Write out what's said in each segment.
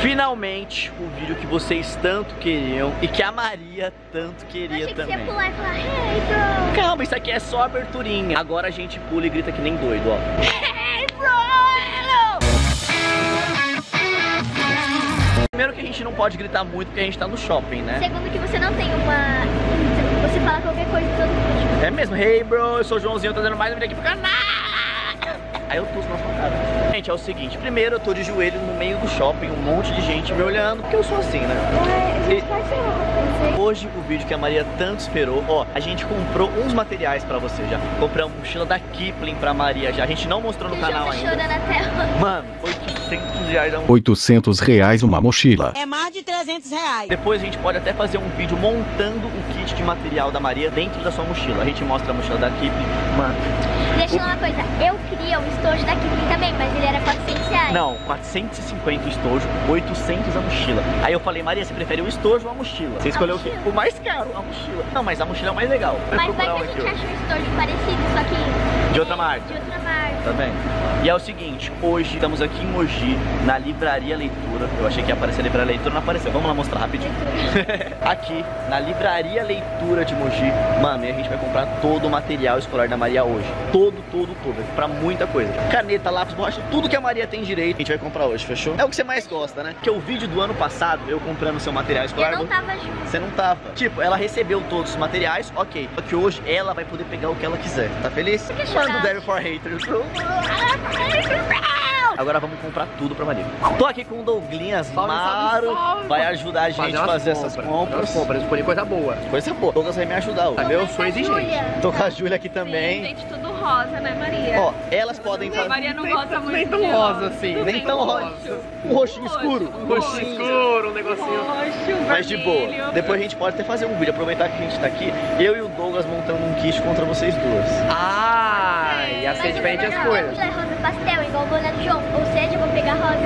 Finalmente, o vídeo que vocês tanto queriam e que a Maria tanto queria também. Achei que você ia pular e falar, hey, bro. Calma, isso aqui é só aberturinha. Agora a gente pula e grita que nem doido, ó. Hey, bro! Primeiro que a gente não pode gritar muito porque a gente tá no shopping, né? Segundo que você não tem uma... Você fala qualquer coisa todo mundo. É mesmo, hey, bro, eu sou o Joãozinho, eu tô dando mais um vídeo aqui pro canal. Aí eu tô na sua cara. Gente, é o seguinte, primeiro eu tô de joelho no meio do shopping, um monte de gente me olhando, porque eu sou assim, né? Ué, a gente pode tirar uma coisa. Hoje, o vídeo que a Maria tanto esperou, ó, a gente comprou uns materiais pra você já. Compramos mochila da Kipling pra Maria já. A gente não mostrou no canal ainda. Mano, R$800 uma... R$800 uma mochila. É mais de R$300. Depois a gente pode até fazer um vídeo montando o kit de material da Maria dentro da sua mochila. A gente mostra a mochila da Kipling, mano. Deixa eu falar uma coisa, eu queria um estojo da Kipling também, mas ele era R$400. Não, 450 o estojo, 800 a mochila. Aí eu falei, Maria, você prefere o estojo ou a mochila? Você escolheu o quê? O mais caro, a mochila. Não, mas a mochila é o mais legal. Mas vai que a gente acha um estojo parecido, só que... de outra marca. De outra marca. Tá bem. E é o seguinte, hoje estamos aqui em Mogi, na Livraria Leitura. Eu achei que ia aparecer a Livraria Leitura, não apareceu. Vamos lá mostrar rapidinho. Aqui, na Livraria Leitura de Mogi, mano, e a gente vai comprar todo o material escolar da Maria hoje. Todo. Pra muita coisa. Caneta, lápis, borracha, tudo que a Maria tem direito, a gente vai comprar hoje, fechou? É o que você mais gosta, né? Porque o vídeo do ano passado, eu comprando seu material escolar... Eu não tava junto. Você não tava. Tipo, ela recebeu todos os materiais, ok. Só que hoje ela vai poder pegar o que ela quiser. Tá feliz? Por que chorar? Do Devil for Haters. Agora vamos comprar tudo pra Maria. Tô aqui com o Douglas Maro. Vai ajudar a gente a fazer essas compras. Escolher coisa boa. Coisa boa. Douglas vai me ajudar hoje. Tá, eu sou exigente. Tô com a Júlia aqui também. Gente, tudo rosa, né, Maria? Ó, elas podem fazer. Maria não gosta muito. Nem tão rosa assim. Nem tão rosa. Um roxinho escuro. Um roxinho escuro, um negocinho. Mas de boa. Depois a gente pode até fazer um vídeo. Aproveitar que a gente tá aqui. Eu e o Douglas montando um kit contra vocês duas. Ah, ia ser diferente as coisas. Pastel, igual o boné do João, ou seja, eu vou pegar rosa.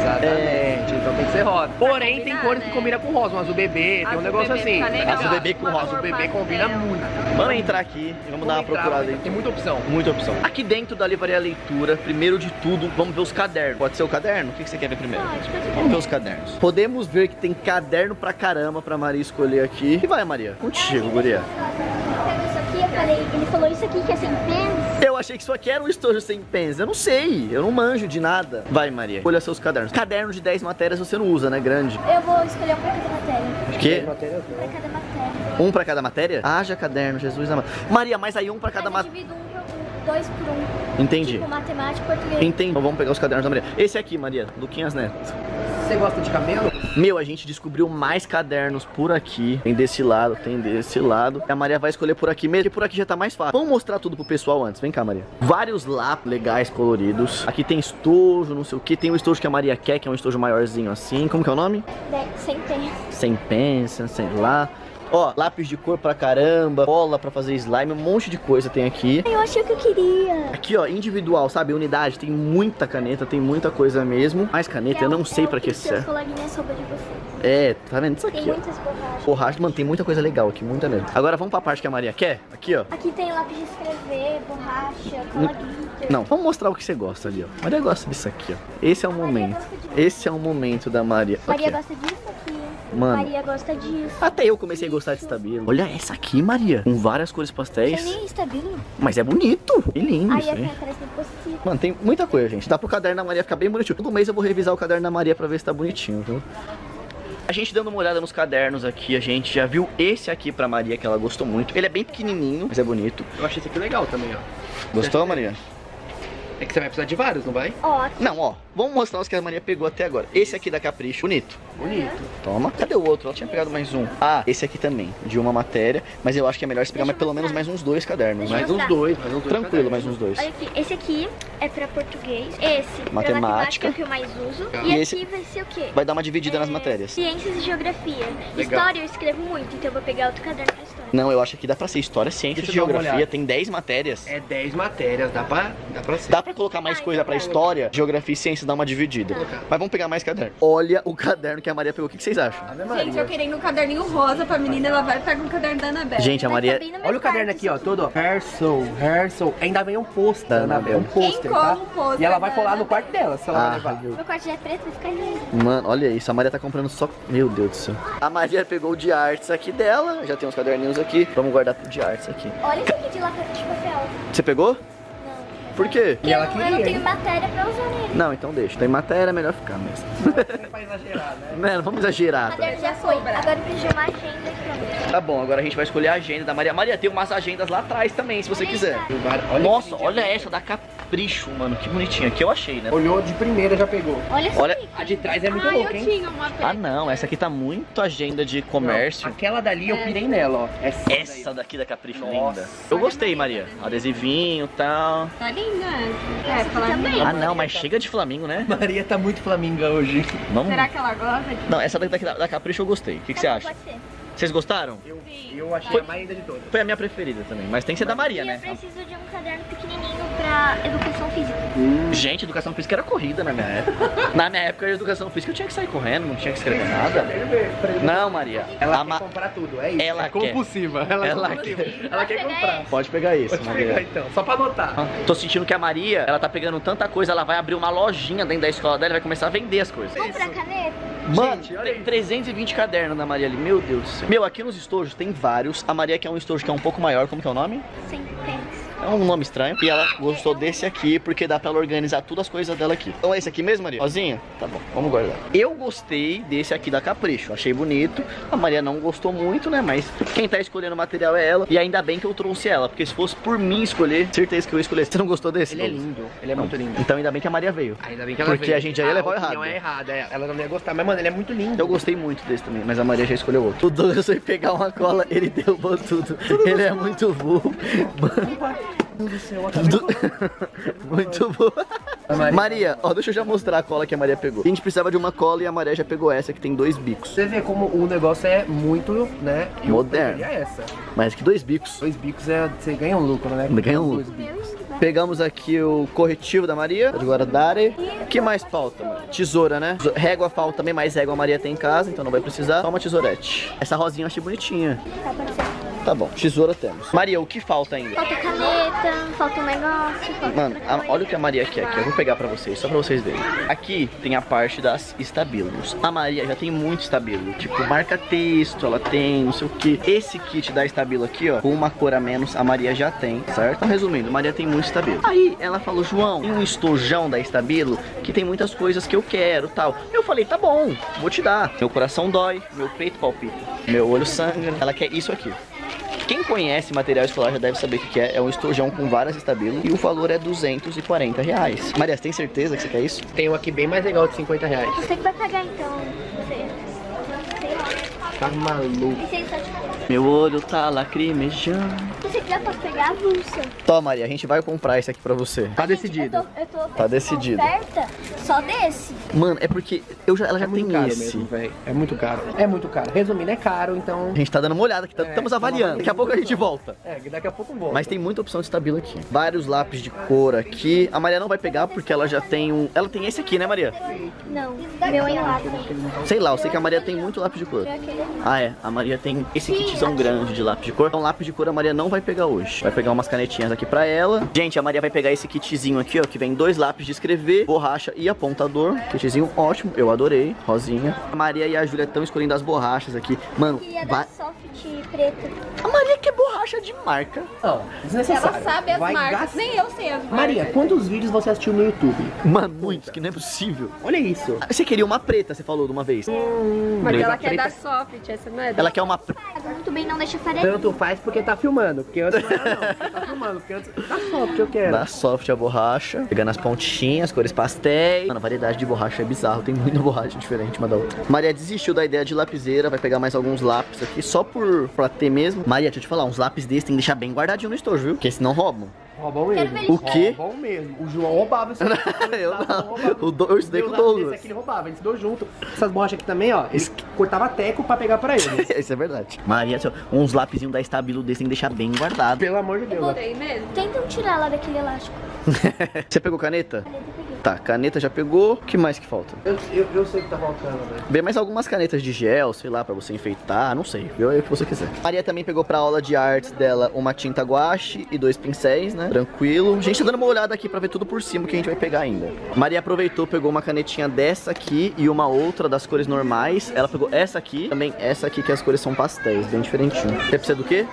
Exatamente, então tem que ser rosa. Porém, combinar, tem cores, né, que combinam com rosa, mas o bebê tem um negócio assim. Mas o bebê com rosa, o bebê combina muito. Vamos entrar aqui e vamos dar uma procurada aí. Tem muita opção. Muita opção. Aqui dentro da Livraria Leitura, primeiro de tudo, vamos ver os cadernos. Pode ser o caderno? O que você quer ver primeiro? Vamos ver os cadernos. Podemos ver que tem caderno pra caramba pra Maria escolher aqui. E vai, Maria? Contigo, guria. Eu falei, ele falou isso aqui que é sem pens. Eu achei que isso aqui era um estojo sem pens. Eu não sei, eu não manjo de nada. Vai, Maria, olha seus cadernos. Caderno de 10 matérias você não usa, né? Grande. Eu vou escolher um pra cada matéria. O quê? Pra cada matéria. Um pra cada matéria? Haja caderno, Jesus amado. Maria, mas aí um pra cada matéria. Dois por um. Entendi. Tipo, matemática, português. Entendi. Então vamos pegar os cadernos da Maria. Esse aqui, Maria, Luquinhas Neto. Você gosta de cabelo? Meu, a gente descobriu mais cadernos por aqui. Tem desse lado, tem desse lado. A Maria vai escolher por aqui mesmo, porque por aqui já tá mais fácil. Vamos mostrar tudo pro pessoal antes. Vem cá, Maria. Vários lápis legais, coloridos. Aqui tem estojo, não sei o que. Tem o estojo que a Maria quer, que é um estojo maiorzinho assim. Como que é o nome? Sem pensa. Sem pensa, sei lá. Ó, lápis de cor pra caramba, bola pra fazer slime, um monte de coisa tem aqui. Eu achei o que eu queria. Aqui, ó, individual, sabe? Unidade, tem muita caneta, tem muita coisa mesmo. Mais caneta, eu não sei pra que serve. É, tá vendo isso aqui? Tem muitas borrachas. Borracha, mano, tem muita coisa legal aqui, muita mesmo. Agora vamos pra parte que a Maria quer? Aqui, ó. Aqui tem lápis de escrever, borracha, cola glitter. Não, vamos mostrar o que você gosta ali, ó. Maria gosta disso aqui, ó. Esse é o momento. Esse é o momento da Maria. Maria gosta disso aqui. Mano, Maria gosta disso. Até eu comecei a gostar de Stabilo. Olha essa aqui, Maria. Com várias cores pastéis. Não é nem Stabilo. Mas é bonito e lindo. Aí aqui atrás tem post-it. Mano, tem muita coisa, gente. Dá pro caderno da Maria ficar bem bonitinho. Todo mês eu vou revisar o caderno da Maria pra ver se tá bonitinho, viu? A gente dando uma olhada nos cadernos aqui, a gente já viu esse aqui pra Maria, que ela gostou muito. Ele é bem pequenininho, mas é bonito. Eu achei esse aqui legal também, ó. Gostou, Maria? É que você vai precisar de vários, não vai? Ó. Não, ó. Vamos mostrar os que a Maria pegou até agora. Esse aqui da Capricho. Bonito. Bonito. Toma. Cadê o outro? Ela tinha pegado mais um. Ah, esse aqui também. De uma matéria. Mas eu acho que é melhor você pegar pelo menos mais uns dois cadernos. Mais uns dois. Tranquilo, mais uns dois. Olha aqui. Esse aqui é pra português. Esse. Matemática. É o que eu mais uso. E esse vai ser o quê? Vai dar uma dividida nas matérias. Ciências e geografia. Legal. História eu escrevo muito, então eu vou pegar outro caderno pra história. Não, eu acho que dá pra ser história, ciências e geografia. Tem 10 matérias. É 10 matérias. Dá pra ser. pra colocar mais coisa pra história, geografia e ciência, dá uma dividida. Mas vamos pegar mais caderno. Olha o caderno que a Maria pegou. O que vocês acham? Gente, eu querendo um caderninho rosa pra menina, ela vai pegar um caderno da Anabel. Gente, a Maria... Olha o caderno aqui, ó, todo, ó. Herzl. Ainda vem um pôster da Anabel. Um pôster, tá? E ela vai colar no quarto dela, se ela levar. Meu quarto já é preto, vai ficar lindo. Mano, olha isso. A Maria tá comprando só... Meu Deus do céu. A Maria pegou o de artes aqui dela. Já tem uns caderninhos aqui. Vamos guardar o de artes aqui. Olha isso aqui de lata de papel. Você pegou? Por quê? E ela queria, eu não tenho matéria pra usar nele. Não, então deixa. Tem matéria, é melhor ficar mesmo. Não, pra exagerar, né? Mano, vamos exagerar. Tá? Já foi. Agora pediu uma agenda aqui também. Tá bom, agora a gente vai escolher a agenda da Maria. Maria, tem umas agendas lá atrás também, se você quiser. Olha, nossa, olha essa da Capricho, mano. Que bonitinha. Que eu achei, né? Olhou de primeira, já pegou. Olha essa. Olha, a de trás é muito louca, hein? Tinha uma não. Essa aqui tá muito agenda de comércio. Não, aquela dali eu pirei nela, ó. Essa daqui da Capricho, linda. Eu gostei, Maria. Adesivinho e tal. Tá lindo. É, Flamengo. Ah, não, mas chega de Flamengo, né? Maria tá muito Flaminga hoje. Vamos... Será que ela gosta? Não, essa daqui da Capricho eu gostei. O que você acha? Vocês gostaram? Eu achei a mais linda de todas. Foi a minha preferida também, mas tem que ser da Maria, né? Eu preciso de um caderno pequenininho pra educação física. Gente, educação física era corrida na minha época. Na minha época, educação física eu tinha que sair correndo, não tinha que escrever nada. Não, Maria. Ela quer comprar tudo, é isso. Ela é compulsiva. Ela quer comprar. Pode pegar isso, Maria. Pode pegar então, só pra anotar. Tô sentindo que a Maria, ela tá pegando tanta coisa, ela vai abrir uma lojinha dentro da escola dela e vai começar a vender as coisas. Comprar caneta? Mano, gente, tem 320 cadernos na Maria ali, meu Deus do céu. Meu, aqui nos estojos tem vários. A Maria quer um estojo que é um pouco maior, como que é o nome? É um nome estranho. E ela gostou desse aqui, porque dá pra ela organizar todas as coisas dela aqui. Então é esse aqui mesmo, Maria? Sozinha? Tá bom, vamos guardar. Eu gostei desse aqui da Capricho, achei bonito. A Maria não gostou muito, né? Mas quem tá escolhendo o material é ela. E ainda bem que eu trouxe ela, porque se fosse por mim escolher, certeza que eu ia escolher. Você não gostou desse? Ele é lindo, ele é muito lindo. Então ainda bem que a Maria veio. Ainda bem que ela veio. Porque a gente aí levou errado. Não é errado, ela não ia gostar. Mas, mano, ele é muito lindo. Eu gostei muito desse também, mas a Maria já escolheu outro. O Douglas foi pegar uma cola, ele derrubou tudo. Ele é muito burro. Muito boa. Maria, ó, deixa eu já mostrar a cola que a Maria pegou. A gente precisava de uma cola e a Maria já pegou essa, que tem 2 bicos. Você vê como o negócio é muito, né, moderno. É essa. Mas que 2 bicos. 2 bicos é, você ganha um lucro, né? Ganha um lucro. Pegamos aqui o corretivo da Maria, de Guaradare. O que mais falta, mano? Tesoura, né? Régua falta também, mas régua a Maria tem em casa, então não vai precisar. Só uma tesourete. Essa rosinha eu achei bonitinha. Tá bom, tesoura temos. Maria, o que falta ainda? Falta caneta, falta um negócio, falta... Mano, olha o que a Maria quer aqui. Eu vou pegar pra vocês, só pra vocês verem. Aqui tem a parte das estabilos. A Maria já tem muito estabilo. Tipo, marca texto, ela tem, não sei o que. Esse kit da estabilo aqui, ó, com uma cor a menos, a Maria já tem, certo? Então, resumindo, a Maria tem muito estabilo. Aí, ela falou, João, tem um estojão da estabilo que tem muitas coisas que eu quero, tal. Eu falei, tá bom, vou te dar. Meu coração dói, meu peito palpita, meu olho sangra. Ela quer isso aqui. Quem conhece material escolar já deve saber o que é. É um estojão com várias estabilos e o valor é R$240. Maria, você tem certeza que você quer isso? Tem um aqui bem mais legal de R$50. Você que vai pagar então. Tá maluco. Meu olho tá lacrimejando. Se você quiser, posso pegar a bolsa. Toma, Maria, a gente vai comprar esse aqui pra você. Tá decidido. Eu tô tá decidido. Oferta só desse. Mano, é porque ela já é tem caro esse. Mesmo, é muito caro. É muito caro. Resumindo, é caro, então... A gente tá dando uma olhada, que estamos avaliando. Daqui a pouco a gente volta. É, daqui a pouco volta. Mas tem muita opção de estabilo aqui. Vários lápis de cor aqui. A Maria não vai pegar porque ela já tem um... Ela tem esse aqui, né, Maria? Não, meu é lápis. Sei lá, eu sei que a Maria tem muito lápis de cor. Ah, é. A Maria tem esse kitzão grande de lápis de cor. Então lápis de cor a Maria não vai pegar hoje. Vai pegar umas canetinhas aqui pra ela. Gente, a Maria vai pegar esse kitzinho aqui, ó, que vem 2 lápis de escrever, borracha e apontador. Kitzinho ótimo, eu adorei. Rosinha. A Maria e a Júlia estão escolhendo as borrachas aqui. Mano, soft preta. A Maria quer borracha de marca. Ó, desnecessário. Ela sabe as marcas, nem eu sei as marcas. Maria, quantos vídeos você assistiu no YouTube? Mano, muitos, que não é possível. Olha isso. Você queria uma preta, você falou de uma vez. Maria, ela quer dar soft, essa não é? Ela quer uma preta. Muito bem, não deixa farinha. Tanto faz porque tá filmando, porque antes não era não. Tá filmando, porque antes... Dá soft, eu quero. Dá soft a borracha, pegando as pontinhas, cores pastéis. Mano, a variedade de borracha é bizarro, tem muita borracha diferente uma da outra. Maria desistiu da ideia de lapiseira, vai pegar mais alguns lápis aqui, só pra ter mesmo. Maria, deixa eu te falar, uns lápis desses tem que deixar bem guardadinho no estojo, viu? Porque senão roubam. Roubam mesmo. O quê? Roubam mesmo. O João roubava isso. Eu não. Eu estudei com o Douglas. Esse aqui ele roubava, ele estudou junto. Essas borrachas aqui também, ó, ele cortava teco pra pegar pra ele. Isso é verdade. Maria, uns lapisinhos da estabilo desse tem que deixar bem guardado. Pelo amor de Deus. Eu mesmo. Tentam tirar lá daquele elástico. Você pegou caneta? Tá, caneta já pegou. O que mais que falta? Eu sei que tá faltando, velho. Bem, mais algumas canetas de gel, sei lá, pra você enfeitar, não sei. Vê aí o que você quiser. Maria também pegou pra aula de artes dela uma tinta guache e 2 pincéis, né? Tranquilo. A gente tá dando uma olhada aqui pra ver tudo por cima que a gente vai pegar ainda. Maria aproveitou, pegou uma canetinha dessa aqui e uma outra das cores normais. Ela pegou essa aqui, também essa aqui, que as cores são pastéis, bem diferentinho. Você precisa do quê?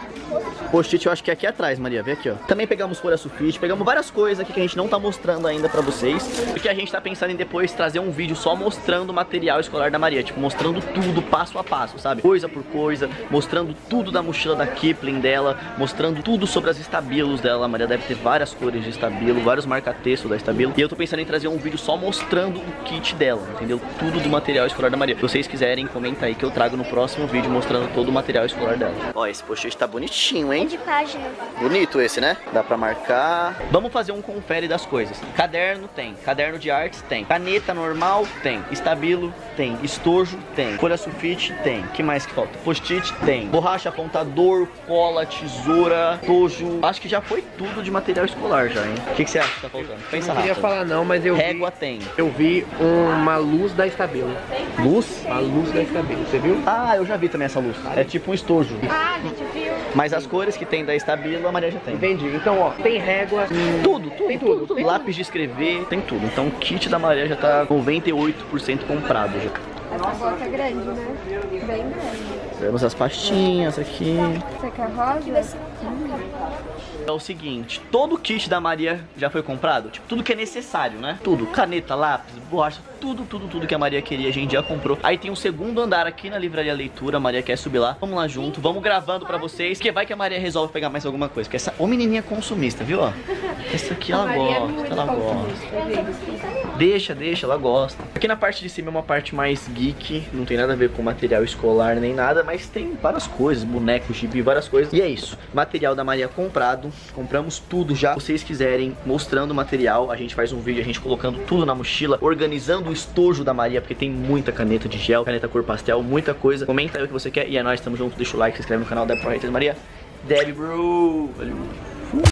Post-it, eu acho que é aqui atrás, Maria, vem aqui, ó. Também pegamos folha sulfite, pegamos várias coisas aqui que a gente não tá mostrando ainda pra vocês, porque a gente tá pensando em depois trazer um vídeo só mostrando o material escolar da Maria, tipo, mostrando tudo, passo a passo, sabe? Coisa por coisa, mostrando tudo da mochila da Kipling dela, mostrando tudo sobre as estabilos dela. A Maria deve ter várias cores de estabilo, vários marca-textos da estabilo, e eu tô pensando em trazer um vídeo só mostrando o kit dela, entendeu? Tudo do material escolar da Maria. Se vocês quiserem, comenta aí que eu trago no próximo vídeo mostrando todo o material escolar dela. Ó, esse post-it tá bonitinho, hein? É de página. Bonito esse, né? Dá pra marcar. Vamos fazer um confere das coisas. Caderno tem, caderno de artes tem, caneta normal tem, estabilo tem, estojo tem, folha sulfite tem, que mais que falta? Post-it tem, borracha, apontador, cola, tesoura, estojo. Acho que já foi tudo de material escolar já, hein? O que você acha que tá faltando? Pensa rápido. Eu não queria falar não, mas eu vi... Régua tem. Eu vi uma luz da estabilo. Luz? A luz da estabilo, você viu? Ah, eu já vi também essa luz. É tipo um estojo. Ah, a gente viu. Mas as cores que tem da estabilo, a Maria já tem. Entendi. Então, ó, tem régua. Tudo. Lápis de escrever, tem tudo. Então o kit da Maria já tá 98% comprado. Já. É uma bota grande, né? Bem grande. Temos as pastinhas aqui. Você quer rosa? É o seguinte, todo o kit da Maria já foi comprado, tipo, tudo que é necessário, né? Tudo, caneta, lápis, borracha, tudo que a Maria queria, a gente já comprou. Aí tem um segundo andar aqui na Livraria Leitura, a Maria quer subir lá. Vamos lá junto, vamos gravando pra vocês, que vai que a Maria resolve pegar mais alguma coisa. Que essa, ô menininha consumista, viu, ó? Essa aqui ela gosta, ela gosta. Deixa, ela gosta. Aqui na parte de cima é uma parte mais geek, não tem nada a ver com material escolar nem nada, mas tem várias coisas, bonecos, gibi, várias coisas. E é isso, material da Maria comprado. Compramos tudo já. Se vocês quiserem, mostrando o material, a gente faz um vídeo, a gente colocando tudo na mochila, organizando o estojo da Maria, porque tem muita caneta de gel, caneta cor pastel, muita coisa. Comenta aí o que você quer e é nóis, tamo junto, deixa o like, se inscreve no canal da Pro Haters Maria. Debbie Bro, valeu.